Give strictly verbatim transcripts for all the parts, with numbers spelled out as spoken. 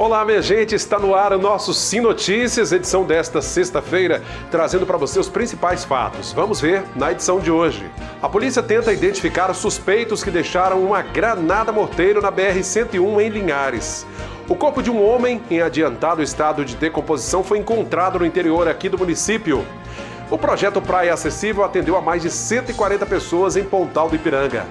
Olá, minha gente, está no ar o nosso Sim Notícias, edição desta sexta-feira, trazendo para você os principais fatos. Vamos ver na edição de hoje. A polícia tenta identificar suspeitos que deixaram uma granada morteiro na B R cento e um em Linhares. O corpo de um homem em adiantado estado de decomposição foi encontrado no interior aqui do município. O projeto Praia Acessível atendeu a mais de cento e quarenta pessoas em Pontal do Ipiranga.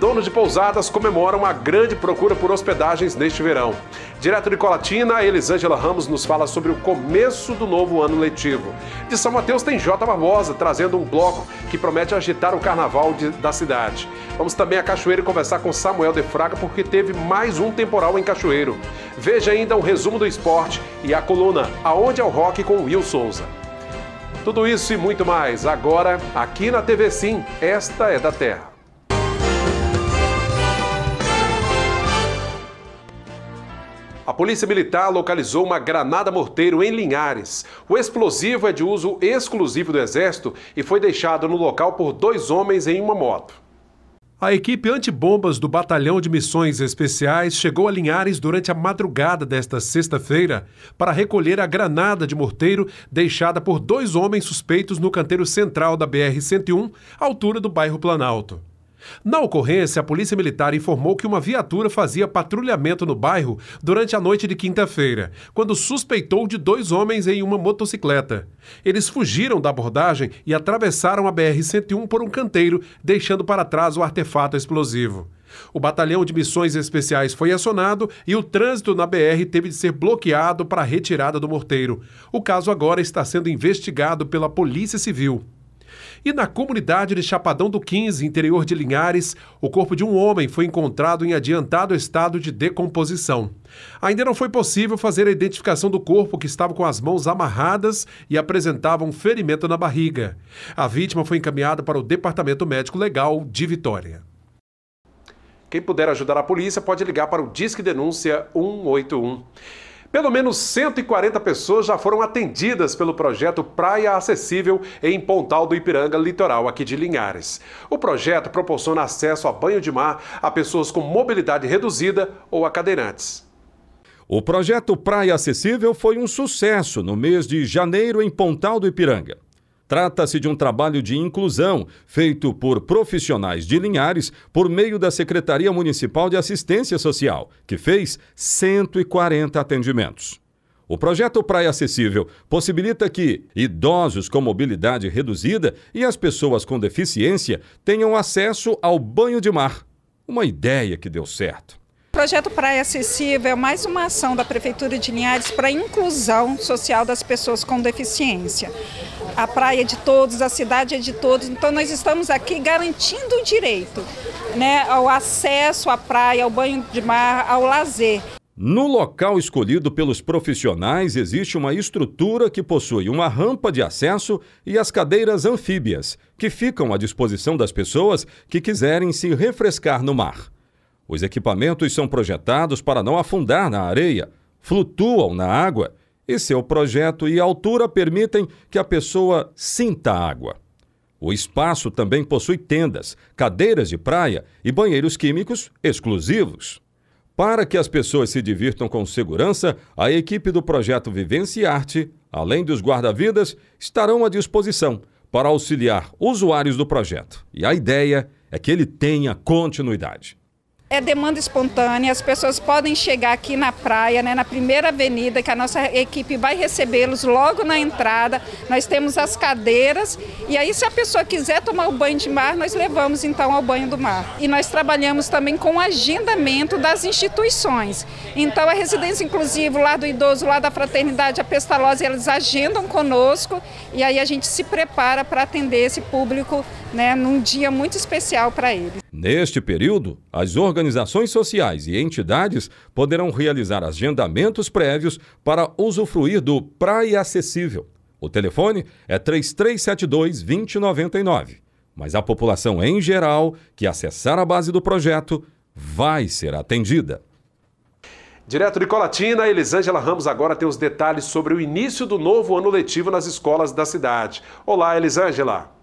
Donos de pousadas comemoram a grande procura por hospedagens neste verão. Direto de Colatina, Elisângela Ramos nos fala sobre o começo do novo ano letivo. De São Mateus tem Jota Barbosa, trazendo um bloco que promete agitar o carnaval de, da cidade. Vamos também a Cachoeiro conversar com Samuel Defraga, porque teve mais um temporal em Cachoeiro. Veja ainda um resumo do esporte e a coluna Aonde é o Rock com Will Souza. Tudo isso e muito mais agora, aqui na T V Sim, esta é da Terra. A Polícia Militar localizou uma granada morteiro em Linhares. O explosivo é de uso exclusivo do Exército e foi deixado no local por dois homens em uma moto. A equipe antibombas do Batalhão de Missões Especiais chegou a Linhares durante a madrugada desta sexta-feira para recolher a granada de morteiro deixada por dois homens suspeitos no canteiro central da B R cento e um, altura do bairro Planalto. Na ocorrência, a Polícia Militar informou que uma viatura fazia patrulhamento no bairro durante a noite de quinta-feira, quando suspeitou de dois homens em uma motocicleta. Eles fugiram da abordagem e atravessaram a B R cento e um por um canteiro, deixando para trás o artefato explosivo. O Batalhão de Missões Especiais foi acionado e o trânsito na B R teve de ser bloqueado para a retirada do morteiro. O caso agora está sendo investigado pela Polícia Civil. E na comunidade de Chapadão do quinze, interior de Linhares, o corpo de um homem foi encontrado em adiantado estado de decomposição. Ainda não foi possível fazer a identificação do corpo, que estava com as mãos amarradas e apresentava um ferimento na barriga. A vítima foi encaminhada para o Departamento Médico Legal de Vitória. Quem puder ajudar a polícia pode ligar para o Disque Denúncia um oito um. Pelo menos cento e quarenta pessoas já foram atendidas pelo projeto Praia Acessível em Pontal do Ipiranga, litoral aqui de Linhares. O projeto proporciona acesso a banho de mar a pessoas com mobilidade reduzida ou a cadeirantes. O projeto Praia Acessível foi um sucesso no mês de janeiro em Pontal do Ipiranga. Trata-se de um trabalho de inclusão feito por profissionais de Linhares por meio da Secretaria Municipal de Assistência Social, que fez cento e quarenta atendimentos. O projeto Praia Acessível possibilita que idosos com mobilidade reduzida e as pessoas com deficiência tenham acesso ao banho de mar. Uma ideia que deu certo. O projeto Praia Acessível é mais uma ação da Prefeitura de Linhares para a inclusão social das pessoas com deficiência. A praia é de todos, a cidade é de todos, então nós estamos aqui garantindo o direito, né, ao acesso à praia, ao banho de mar, ao lazer. No local escolhido pelos profissionais existe uma estrutura que possui uma rampa de acesso e as cadeiras anfíbias, que ficam à disposição das pessoas que quiserem se refrescar no mar. Os equipamentos são projetados para não afundar na areia, flutuam na água e seu projeto e altura permitem que a pessoa sinta a água. O espaço também possui tendas, cadeiras de praia e banheiros químicos exclusivos. Para que as pessoas se divirtam com segurança, a equipe do projeto Vivência e Arte, além dos guarda-vidas, estarão à disposição para auxiliar usuários do projeto. E a ideia é que ele tenha continuidade. É demanda espontânea, as pessoas podem chegar aqui na praia, né, na primeira avenida, que a nossa equipe vai recebê-los logo na entrada. Nós temos as cadeiras e aí, se a pessoa quiser tomar o banho de mar, nós levamos então ao banho do mar. E nós trabalhamos também com o agendamento das instituições. Então a residência inclusiva, lá do idoso, lá da fraternidade, a Pestalozzi, eles agendam conosco e aí a gente se prepara para atender esse público, né, num dia muito especial para eles. Neste período, as organizações sociais e entidades poderão realizar agendamentos prévios para usufruir do Praia Acessível. O telefone é três três sete dois, dois zero nove nove, mas a população em geral que acessar a base do projeto vai ser atendida. Direto de Colatina, Elisângela Ramos agora tem os detalhes sobre o início do novo ano letivo nas escolas da cidade. Olá, Elisângela!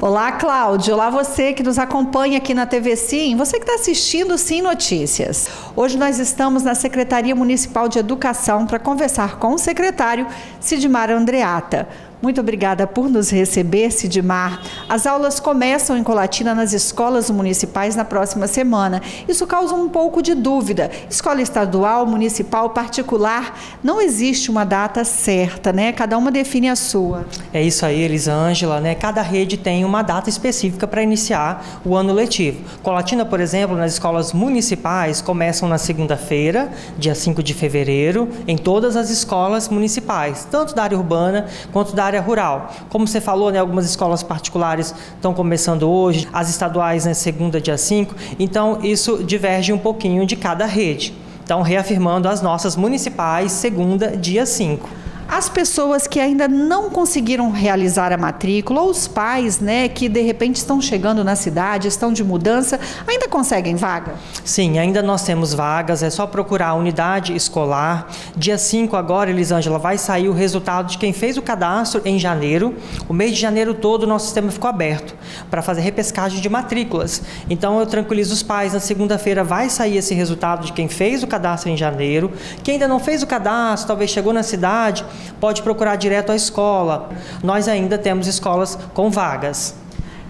Olá, Cláudio. Olá você que nos acompanha aqui na T V Sim, você que está assistindo Sim Notícias. Hoje nós estamos na Secretaria Municipal de Educação para conversar com o secretário Sidmar Andreata. Muito obrigada por nos receber, Sidmar. As aulas começam em Colatina nas escolas municipais na próxima semana. Isso causa um pouco de dúvida. Escola estadual, municipal, particular, não existe uma data certa, né? Cada uma define a sua. É isso aí, Elisângela, né? Cada rede tem uma data específica para iniciar o ano letivo. Colatina, por exemplo, nas escolas municipais, começam na segunda-feira, dia cinco de fevereiro, em todas as escolas municipais, tanto da área urbana quanto da área rural. Como você falou, né, algumas escolas particulares estão começando hoje, as estaduais na né, segunda, dia cinco, então isso diverge um pouquinho de cada rede. Então, reafirmando as nossas municipais, segunda, dia cinco. As pessoas que ainda não conseguiram realizar a matrícula, ou os pais, né, que de repente estão chegando na cidade, estão de mudança, ainda conseguem vaga? Sim, ainda nós temos vagas, é só procurar a unidade escolar. Dia cinco agora, Elisângela, vai sair o resultado de quem fez o cadastro em janeiro. O mês de janeiro todo o nosso sistema ficou aberto para fazer repescagem de matrículas. Então eu tranquilizo os pais, na segunda-feira vai sair esse resultado de quem fez o cadastro em janeiro. Quem ainda não fez o cadastro, talvez chegou na cidade, pode procurar direto à escola. Nós ainda temos escolas com vagas.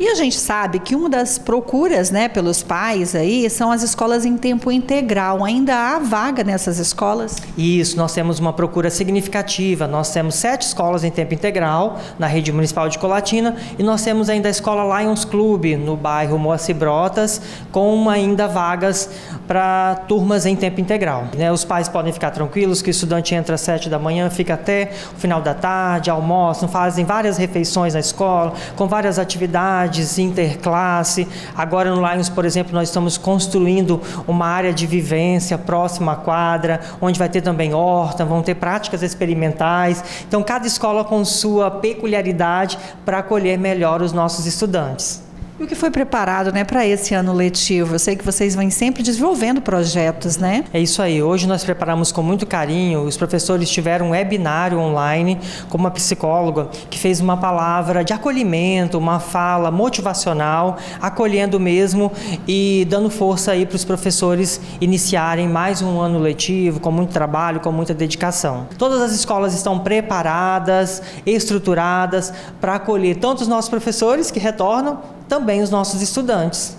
E a gente sabe que uma das procuras, né, pelos pais aí são as escolas em tempo integral. Ainda há vaga nessas escolas? Isso, nós temos uma procura significativa. Nós temos sete escolas em tempo integral na rede municipal de Colatina e nós temos ainda a escola Lions Clube, no bairro Moacir Brotas, com ainda vagas para turmas em tempo integral. Né, os pais podem ficar tranquilos que o estudante entra às sete da manhã, fica até o final da tarde, almoçam, fazem várias refeições na escola, com várias atividades, interclasse. Agora no Lions, por exemplo, nós estamos construindo uma área de vivência próxima à quadra, onde vai ter também horta, vão ter práticas experimentais. Então, cada escola com sua peculiaridade para acolher melhor os nossos estudantes. E o que foi preparado, né, para esse ano letivo? Eu sei que vocês vêm sempre desenvolvendo projetos, né? É isso aí. Hoje nós preparamos com muito carinho. Os professores tiveram um webinário online com uma psicóloga que fez uma palavra de acolhimento, uma fala motivacional, acolhendo mesmo e dando força aí para os professores iniciarem mais um ano letivo com muito trabalho, com muita dedicação. Todas as escolas estão preparadas, estruturadas para acolher tanto os nossos professores que retornam, também os nossos estudantes.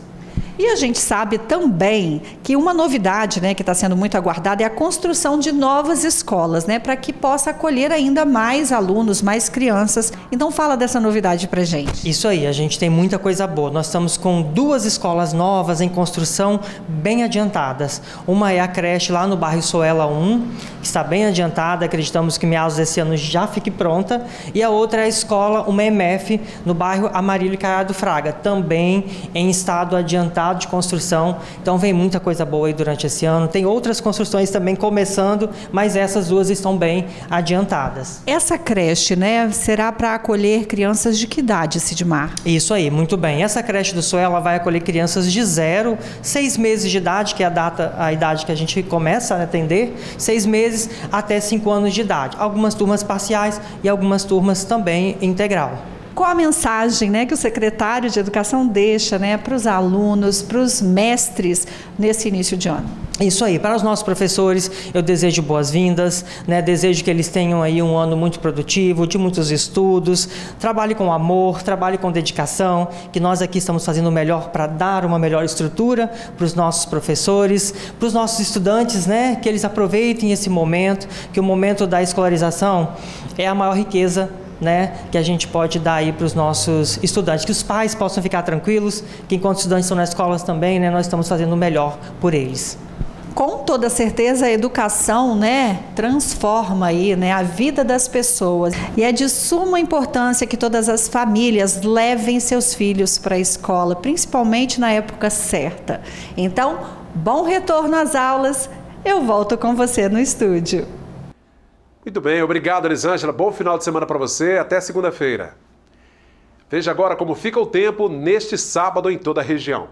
E a gente sabe também que uma novidade, né, que está sendo muito aguardada é a construção de novas escolas, né, para que possa acolher ainda mais alunos, mais crianças. Então fala dessa novidade para a gente. Isso aí, a gente tem muita coisa boa. Nós estamos com duas escolas novas em construção bem adiantadas. Uma é a creche lá no bairro Soela um, que está bem adiantada, acreditamos que meados desse ano já fique pronta. E a outra é a escola, uma M F, no bairro Amarílio e Caiado Fraga, também em estado adiantado de construção, então vem muita coisa boa aí durante esse ano. Tem outras construções também começando, mas essas duas estão bem adiantadas. Essa creche, né, será para acolher crianças de que idade, Sidmar? Isso aí, muito bem. Essa creche do Sul, ela vai acolher crianças de zero, seis meses de idade, que é a data, a idade que a gente começa a atender, seis meses até cinco anos de idade. Algumas turmas parciais e algumas turmas também integral. Qual a mensagem, né, que o secretário de Educação deixa, né, para os alunos, para os mestres nesse início de ano? Isso aí, para os nossos professores eu desejo boas-vindas, né, desejo que eles tenham aí um ano muito produtivo, de muitos estudos, trabalhe com amor, trabalhe com dedicação, que nós aqui estamos fazendo o melhor para dar uma melhor estrutura para os nossos professores, para os nossos estudantes, né, que eles aproveitem esse momento, que o momento da escolarização é a maior riqueza, né, que a gente pode dar aí para os nossos estudantes, que os pais possam ficar tranquilos, que enquanto os estudantes estão nas escolas também, né, nós estamos fazendo o melhor por eles. Com toda certeza a educação, né, transforma aí, né, a vida das pessoas. E é de suma importância que todas as famílias levem seus filhos para a escola, principalmente na época certa. Então, bom retorno às aulas, eu volto com você no estúdio. Muito bem, obrigado, Elisângela. Bom final de semana para você. Até segunda-feira. Veja agora como fica o tempo neste sábado em toda a região.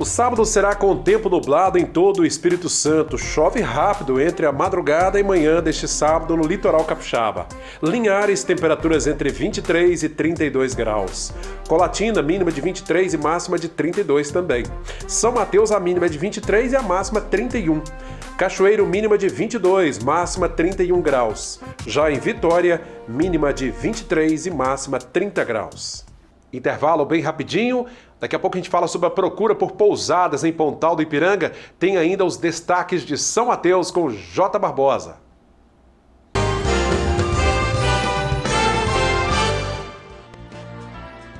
O sábado será com tempo nublado em todo o Espírito Santo. Chove rápido entre a madrugada e manhã deste sábado no litoral capixaba. Linhares, temperaturas entre vinte e três e trinta e dois graus. Colatina, mínima de vinte e três e máxima de trinta e dois também. São Mateus, a mínima é de vinte e três e a máxima trinta e um. Cachoeiro, mínima de vinte e dois, máxima trinta e um graus. Já em Vitória, mínima de vinte e três e máxima trinta graus. Intervalo bem rapidinho. Daqui a pouco a gente fala sobre a procura por pousadas em Pontal do Ipiranga. Tem ainda os destaques de São Mateus com Jota Barbosa.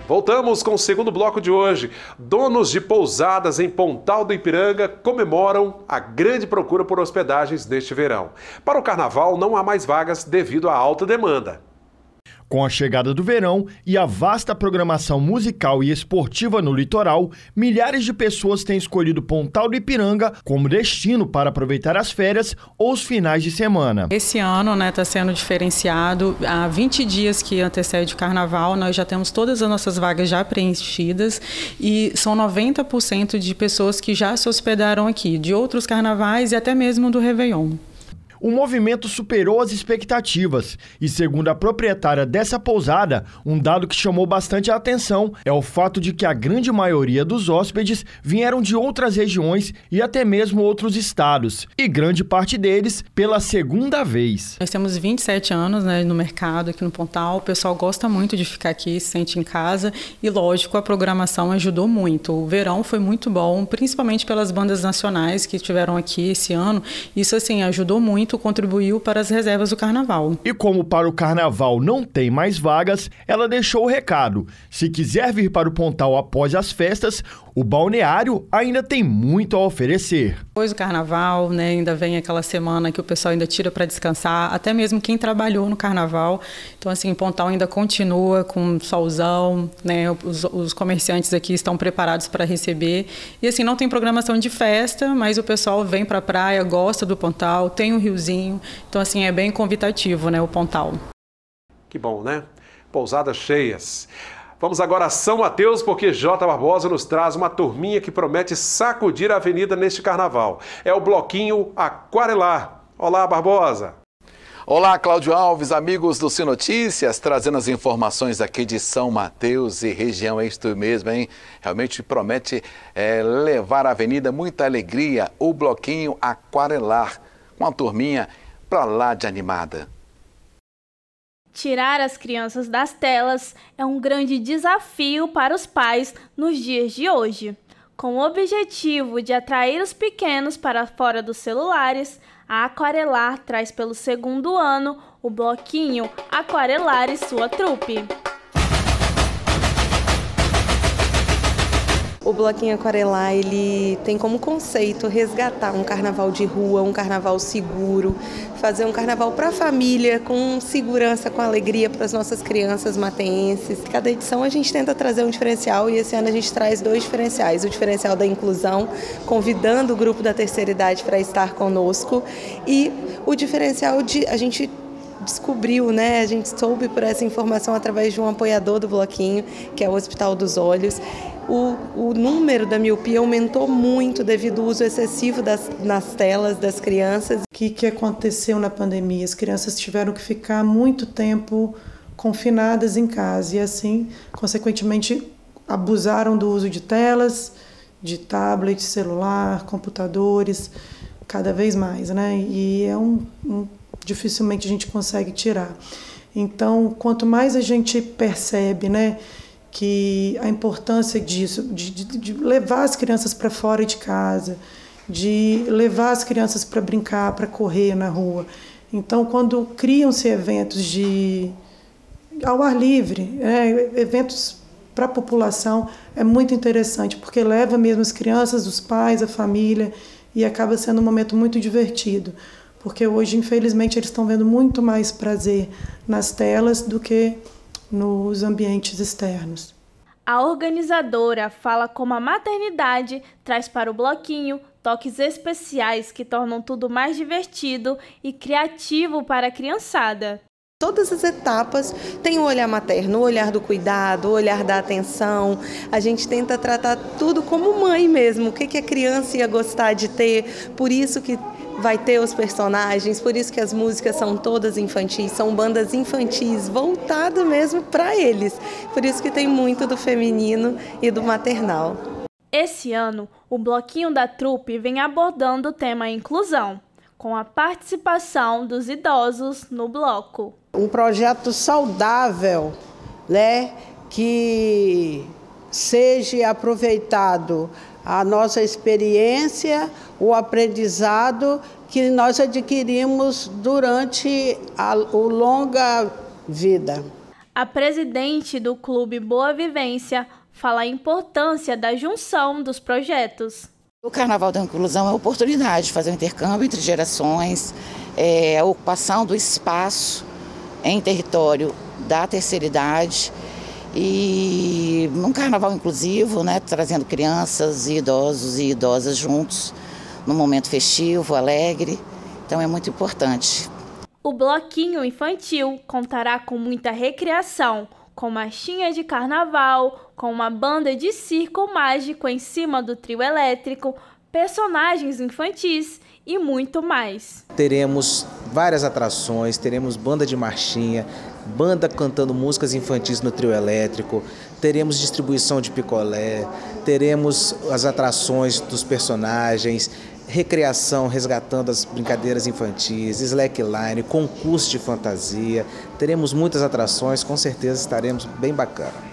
Voltamos com o segundo bloco de hoje. Donos de pousadas em Pontal do Ipiranga comemoram a grande procura por hospedagens deste verão. Para o carnaval não há mais vagas devido à alta demanda. Com a chegada do verão e a vasta programação musical e esportiva no litoral, milhares de pessoas têm escolhido Pontal do Ipiranga como destino para aproveitar as férias ou os finais de semana. Esse ano, né, está sendo diferenciado. Há vinte dias que antecede o carnaval, nós já temos todas as nossas vagas já preenchidas e são noventa por cento de pessoas que já se hospedaram aqui, de outros carnavais e até mesmo do Réveillon. O movimento superou as expectativas e, segundo a proprietária dessa pousada, um dado que chamou bastante a atenção é o fato de que a grande maioria dos hóspedes vieram de outras regiões e até mesmo outros estados, e grande parte deles pela segunda vez. Nós temos vinte e sete anos, né, no mercado aqui no Pontal, o pessoal gosta muito de ficar aqui, se sente em casa e, lógico, a programação ajudou muito. O verão foi muito bom, principalmente pelas bandas nacionais que estiveram aqui esse ano, isso assim ajudou muito, contribuiu para as reservas do carnaval. E como para o carnaval não tem mais vagas, ela deixou o recado. Se quiser vir para o Pontal após as festas, o balneário ainda tem muito a oferecer. Depois do carnaval, né, ainda vem aquela semana que o pessoal ainda tira para descansar, até mesmo quem trabalhou no carnaval. Então, assim, Pontal ainda continua com solzão, né, os, os comerciantes aqui estão preparados para receber. E assim, não tem programação de festa, mas o pessoal vem para a praia, gosta do Pontal, tem o riozinho. Então, assim, é bem convidativo, né, o Pontal. Que bom, né? Pousadas cheias. Vamos agora a São Mateus, porque Jota Barbosa nos traz uma turminha que promete sacudir a avenida neste carnaval. É o Bloquinho Aquarelar. Olá, Barbosa! Olá, Cláudio Alves, amigos do Sim Notícias, trazendo as informações aqui de São Mateus e região, é isto mesmo, hein? Realmente promete é, levar à avenida muita alegria, o Bloquinho Aquarelar, uma turminha pra lá de animada. Tirar as crianças das telas é um grande desafio para os pais nos dias de hoje. Com o objetivo de atrair os pequenos para fora dos celulares, a Aquarelar traz pelo segundo ano o Bloquinho Aquarelar e sua trupe. O Bloquinho Aquarelar, ele tem como conceito resgatar um carnaval de rua, um carnaval seguro, fazer um carnaval para a família, com segurança, com alegria para as nossas crianças mateenses. Cada edição a gente tenta trazer um diferencial e esse ano a gente traz dois diferenciais. O diferencial da inclusão, convidando o grupo da terceira idade para estar conosco, e o diferencial de a gente... descobriu, né? A gente soube por essa informação através de um apoiador do Bloquinho, que é o Hospital dos Olhos. O, o número da miopia aumentou muito devido ao uso excessivo das, nas telas das crianças. O que, que aconteceu na pandemia? As crianças tiveram que ficar muito tempo confinadas em casa e, assim, consequentemente, abusaram do uso de telas, de tablet, celular, computadores, cada vez mais, né? E é um... um dificilmente a gente consegue tirar. Então, quanto mais a gente percebe, né, que a importância disso, de, de, de levar as crianças para fora de casa, de levar as crianças para brincar, para correr na rua. Então, quando criam-se eventos de, ao ar livre, né, eventos para a população, é muito interessante, porque leva mesmo as crianças, os pais, a família, e acaba sendo um momento muito divertido. Porque hoje, infelizmente, eles estão vendo muito mais prazer nas telas do que nos ambientes externos. A organizadora fala como a maternidade traz para o Bloquinho toques especiais que tornam tudo mais divertido e criativo para a criançada. Todas as etapas tem o olhar materno, o olhar do cuidado, o olhar da atenção. A gente tenta tratar tudo como mãe mesmo, o que, que a criança ia gostar de ter, por isso que vai ter os personagens, por isso que as músicas são todas infantis, são bandas infantis, voltado mesmo para eles. Por isso que tem muito do feminino e do maternal. Esse ano, o Bloquinho da Trupe vem abordando o tema inclusão, com a participação dos idosos no bloco. Um projeto saudável, né, que seja aproveitado a nossa experiência, o aprendizado que nós adquirimos durante a, a longa vida. A presidente do Clube Boa Vivência fala a importância da junção dos projetos. O Carnaval da Inclusão é a oportunidade de fazer um intercâmbio entre gerações, é, a ocupação do espaço em território da terceira idade e um carnaval inclusivo, né, trazendo crianças e idosos e idosas juntos num momento festivo, alegre, então é muito importante. O Bloquinho Infantil contará com muita recreação, com marchinha de carnaval, com uma banda de circo mágico em cima do trio elétrico, personagens infantis e muito mais. Teremos várias atrações, teremos banda de marchinha, banda cantando músicas infantis no trio elétrico, teremos distribuição de picolé, teremos as atrações dos personagens, recreação resgatando as brincadeiras infantis, slackline, concurso de fantasia. Teremos muitas atrações, com certeza estaremos bem bacana.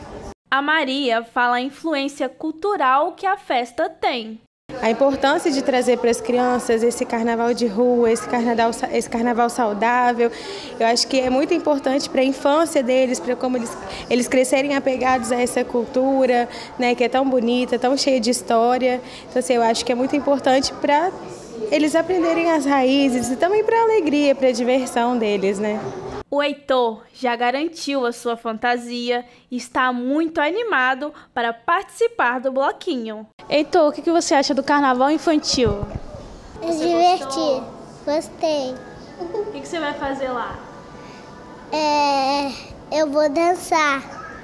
A Maria fala a influência cultural que a festa tem. A importância de trazer para as crianças esse carnaval de rua, esse carnaval, esse carnaval saudável, eu acho que é muito importante para a infância deles, para como eles, eles crescerem apegados a essa cultura, né, que é tão bonita, tão cheia de história. Então, assim, eu acho que é muito importante para eles aprenderem as raízes e também para a alegria, para a diversão deles, né? O Heitor já garantiu a sua fantasia e está muito animado para participar do bloquinho. Heitor, o que você acha do carnaval infantil? É divertido, gostei. O que você vai fazer lá? É, eu vou dançar.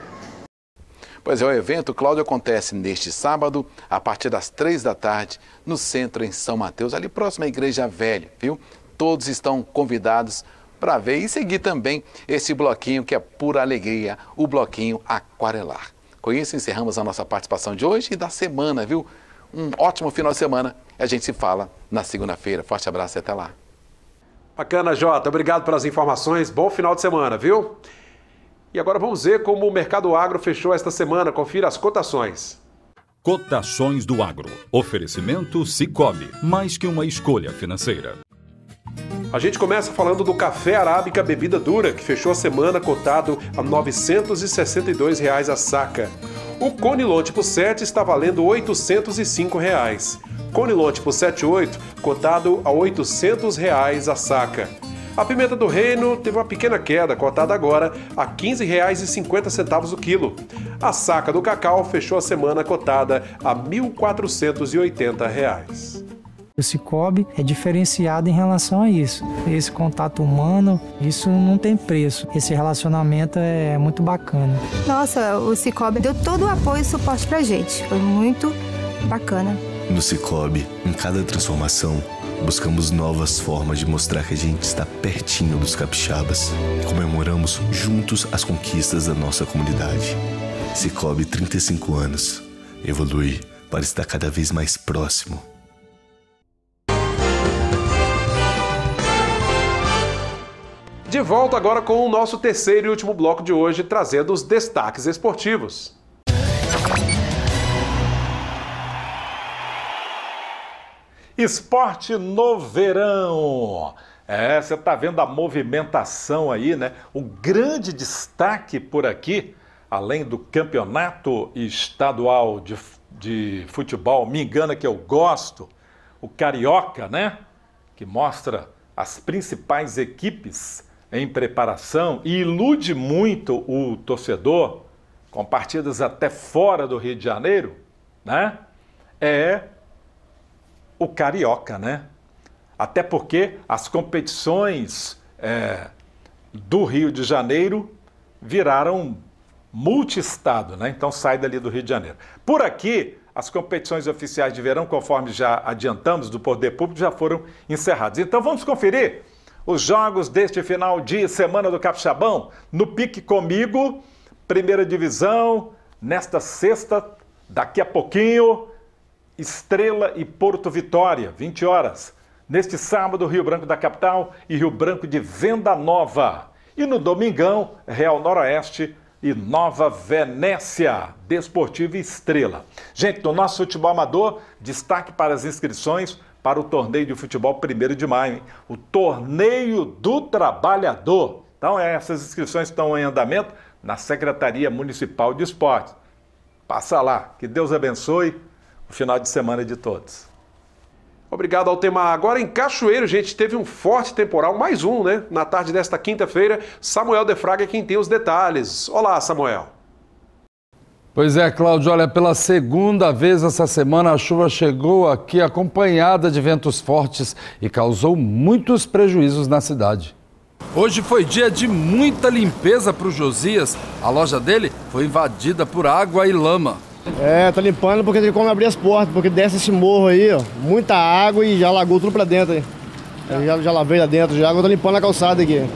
Pois é, o evento, Cláudio, acontece neste sábado, a partir das três da tarde, no centro em São Mateus, ali próximo à Igreja Velha, viu? Todos estão convidados para ver e seguir também esse bloquinho que é pura alegria, o Bloquinho Aquarelar. Com isso, encerramos a nossa participação de hoje e da semana, viu? Um ótimo final de semana. A gente se fala na segunda-feira. Forte abraço e até lá. Bacana, Jota. Obrigado pelas informações. Bom final de semana, viu? E agora vamos ver como o mercado agro fechou esta semana. Confira as cotações. Cotações do agro. Oferecimento Sicoob. Mais que uma escolha financeira. A gente começa falando do café arábica bebida dura, que fechou a semana cotado a novecentos e sessenta e dois reais a saca. O Conilon tipo sete está valendo oitocentos e cinco reais. Conilon tipo setenta e oito cotado a oitocentos reais a saca. A pimenta do reino teve uma pequena queda, cotada agora a quinze reais e cinquenta centavos o quilo. A saca do cacau fechou a semana cotada a mil quatrocentos e oitenta reais. O Sicoob é diferenciado em relação a isso. Esse contato humano, isso não tem preço. Esse relacionamento é muito bacana. Nossa, o Sicoob deu todo o apoio e suporte pra gente. Foi muito bacana. No Sicoob, em cada transformação, buscamos novas formas de mostrar que a gente está pertinho dos capixabas. Comemoramos juntos as conquistas da nossa comunidade. Sicoob, trinta e cinco anos. Evolui para estar cada vez mais próximo. De volta agora com o nosso terceiro e último bloco de hoje, trazendo os destaques esportivos. Esporte no verão. É, você está vendo a movimentação aí, né? O grande destaque por aqui, além do campeonato estadual de, de futebol, me engana que eu gosto, o Carioca, né? Que mostra as principais equipes em preparação e ilude muito o torcedor, com partidas até fora do Rio de Janeiro, né? É o Carioca, né? Até porque as competições é, do Rio de Janeiro viraram multi-estado, né? Então sai dali do Rio de Janeiro. Por aqui, as competições oficiais de verão, conforme já adiantamos, do Poder Público, já foram encerradas. Então vamos conferir os jogos deste final de semana do Capixabão. No Pique Comigo, primeira divisão, nesta sexta, daqui a pouquinho, Estrela e Porto Vitória, vinte horas. Neste sábado, Rio Branco da Capital e Rio Branco de Venda Nova. E no domingão, Real Noroeste e Nova Venécia, Desportiva e Estrela. Gente, no nosso futebol amador, destaque para as inscrições para o torneio de futebol primeiro de maio, hein? O Torneio do Trabalhador. Então, essas inscrições estão em andamento na Secretaria Municipal de Esportes. Passa lá, que Deus abençoe o final de semana de todos. Obrigado, Altemar. Agora em Cachoeiro, gente, teve um forte temporal, mais um, né? Na tarde desta quinta-feira, Samuel Defraga é quem tem os detalhes. Olá, Samuel. Pois é, Cláudio. Olha, pela segunda vez essa semana, a chuva chegou aqui acompanhada de ventos fortes e causou muitos prejuízos na cidade. Hoje foi dia de muita limpeza para o Josias. A loja dele foi invadida por água e lama. É, tá limpando porque tem como abrir as portas, porque desce esse morro aí, ó, muita água e já alagou tudo pra dentro aí. Eu já, já lavei lá dentro, já agora tô limpando a calçada aqui.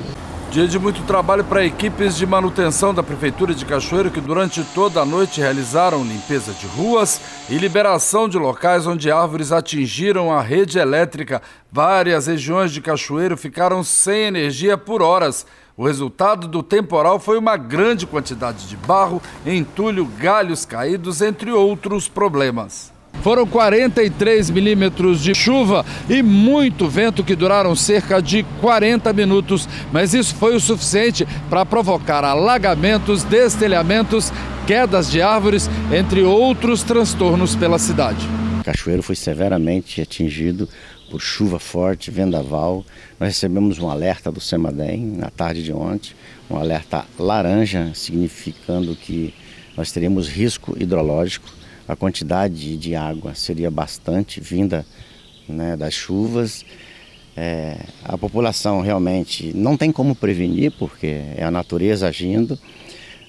Dia de muito trabalho para equipes de manutenção da Prefeitura de Cachoeiro, que durante toda a noite realizaram limpeza de ruas e liberação de locais onde árvores atingiram a rede elétrica. Várias regiões de Cachoeiro ficaram sem energia por horas. O resultado do temporal foi uma grande quantidade de barro, entulho, galhos caídos, entre outros problemas. Foram quarenta e três milímetros de chuva e muito vento que duraram cerca de quarenta minutos. Mas isso foi o suficiente para provocar alagamentos, destelhamentos, quedas de árvores, entre outros transtornos pela cidade. Cachoeiro foi severamente atingido por chuva forte, vendaval. Nós recebemos um alerta do Cemaden na tarde de ontem, um alerta laranja, significando que nós teríamos risco hidrológico. A quantidade de água seria bastante vinda, né, das chuvas. É, a população realmente não tem como prevenir, porque é a natureza agindo,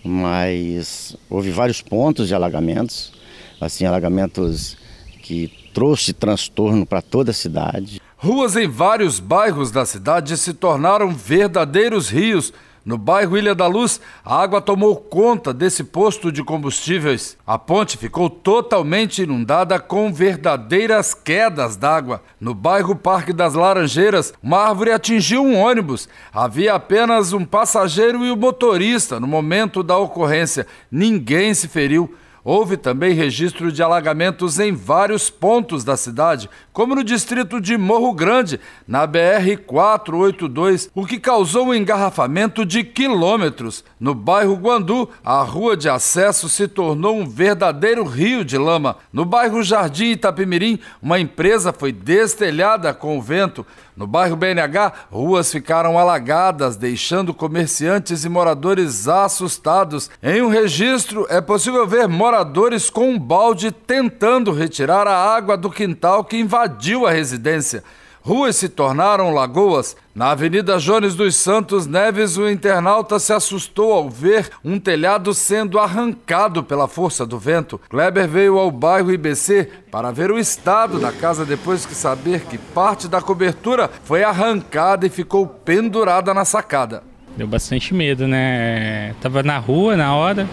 mas houve vários pontos de alagamentos, assim, alagamentos que trouxe transtorno para toda a cidade. Ruas em vários bairros da cidade se tornaram verdadeiros rios. No bairro Ilha da Luz, a água tomou conta desse posto de combustíveis. A ponte ficou totalmente inundada com verdadeiras quedas d'água. No bairro Parque das Laranjeiras, uma árvore atingiu um ônibus. Havia apenas um passageiro e o motorista no momento da ocorrência. Ninguém se feriu. Houve também registro de alagamentos em vários pontos da cidade, como no distrito de Morro Grande, na B R quatrocentos e oitenta e dois, o que causou um engarrafamento de quilômetros. No bairro Guandu, a rua de acesso se tornou um verdadeiro rio de lama. No bairro Jardim Itapimirim, uma empresa foi destelhada com o vento. No bairro B N H, ruas ficaram alagadas, deixando comerciantes e moradores assustados. Em um registro, é possível ver moradores com um balde tentando retirar a água do quintal que invadiu a residência. Ruas se tornaram lagoas. Na Avenida Jones dos Santos Neves, o internauta se assustou ao ver um telhado sendo arrancado pela força do vento. Kleber veio ao bairro I B C para ver o estado da casa depois que saber que parte da cobertura foi arrancada e ficou pendurada na sacada. Deu bastante medo, né? Tava na rua na hora.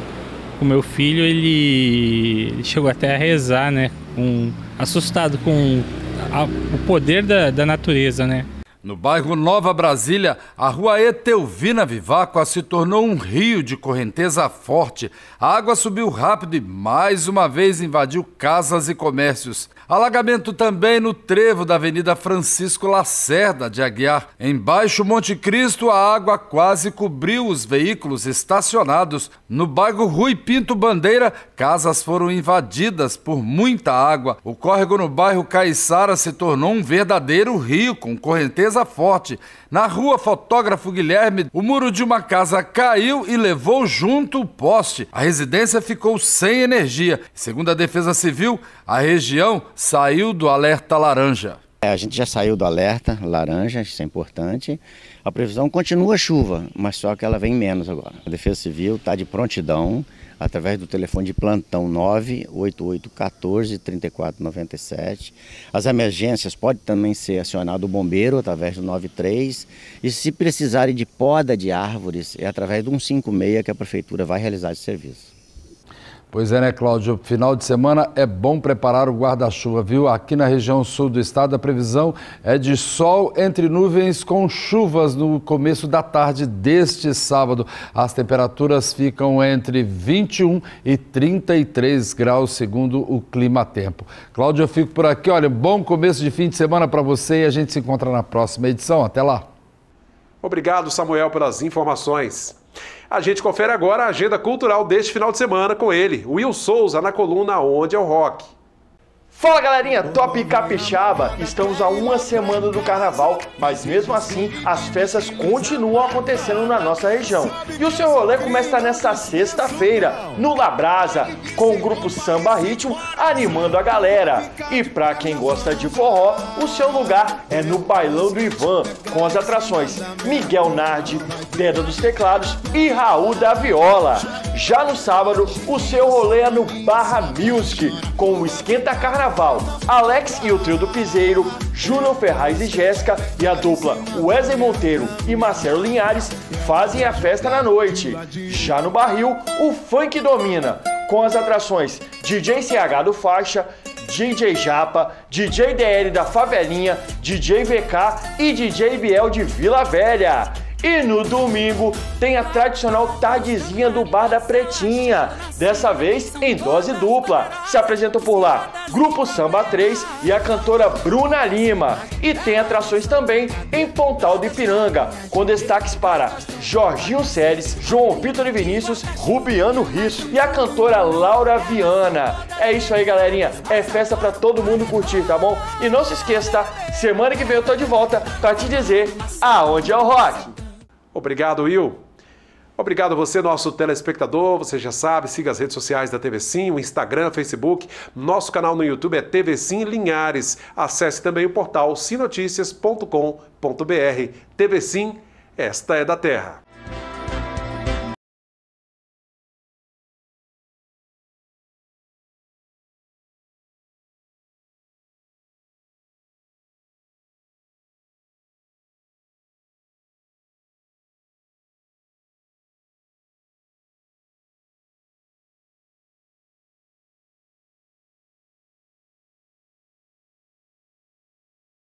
O meu filho, ele chegou até a rezar, né? Um, assustado com a, o poder da, da natureza, né? No bairro Nova Brasília, a rua Etelvina Viváqua se tornou um rio de correnteza forte. A água subiu rápido e mais uma vez invadiu casas e comércios. Alagamento também no trevo da Avenida Francisco Lacerda de Aguiar. Embaixo Monte Cristo, a água quase cobriu os veículos estacionados. No bairro Rui Pinto Bandeira, casas foram invadidas por muita água. O córrego no bairro Caiçara se tornou um verdadeiro rio com correnteza forte. Na rua Fotógrafo Guilherme, o muro de uma casa caiu e levou junto o poste. A residência ficou sem energia. Segundo a Defesa Civil, a região saiu do alerta laranja. É, a gente já saiu do alerta laranja, isso é importante. A previsão continua chuva, mas só que ela vem menos agora. A Defesa Civil está de prontidão através do telefone de plantão nove oito oito um quatro três quatro nove sete. As emergências podem também ser acionado o bombeiro através do nove três. E se precisarem de poda de árvores, é através do cento e cinquenta e seis que a prefeitura vai realizar esse serviço. Pois é, né, Cláudio? Final de semana é bom preparar o guarda-chuva, viu? Aqui na região sul do estado, a previsão é de sol entre nuvens com chuvas no começo da tarde deste sábado. As temperaturas ficam entre vinte e um e trinta e três graus, segundo o ClimaTempo. Cláudio, eu fico por aqui. Olha, bom começo de fim de semana para você e a gente se encontra na próxima edição. Até lá. Obrigado, Samuel, pelas informações. A gente confere agora a agenda cultural deste final de semana com ele, Will Souza, na coluna Onde é o Rock. Fala galerinha, top capixaba! Estamos a uma semana do carnaval, mas mesmo assim as festas continuam acontecendo na nossa região. E o seu rolê começa nesta sexta-feira, no Labrasa, com o grupo Samba Ritmo animando a galera. E pra quem gosta de forró, o seu lugar é no Bailão do Ivan, com as atrações Miguel Nardi, Pedra dos Teclados e Raul da Viola. Já no sábado, o seu rolê é no Barra Music, com o Esquenta Carnaval, Alex e o Trio do Piseiro, Júnior Ferraz e Jéssica e a dupla Wesley Monteiro e Marcelo Linhares fazem a festa na noite. Já no Barril, o funk domina, com as atrações D J C H do Faixa, D J Japa, D J D L da Favelinha, D J V K e D J Biel de Vila Velha. E no domingo tem a tradicional tardezinha do Bar da Pretinha, dessa vez em dose dupla. Se apresentam por lá Grupo Samba três e a cantora Bruna Lima. E tem atrações também em Pontal do Ipiranga, com destaques para Jorginho Ceres, João Vitor e Vinícius, Rubiano Risso e a cantora Laura Viana. É isso aí, galerinha. É festa pra todo mundo curtir, tá bom? E não se esqueça, tá? Semana que vem eu tô de volta pra te dizer aonde é o rock. Obrigado, Will. Obrigado a você, nosso telespectador. Você já sabe, siga as redes sociais da T V Sim, o Instagram, Facebook. Nosso canal no YouTube é T V Sim Linhares. Acesse também o portal sim notícias ponto com ponto br. T V Sim, esta é da terra.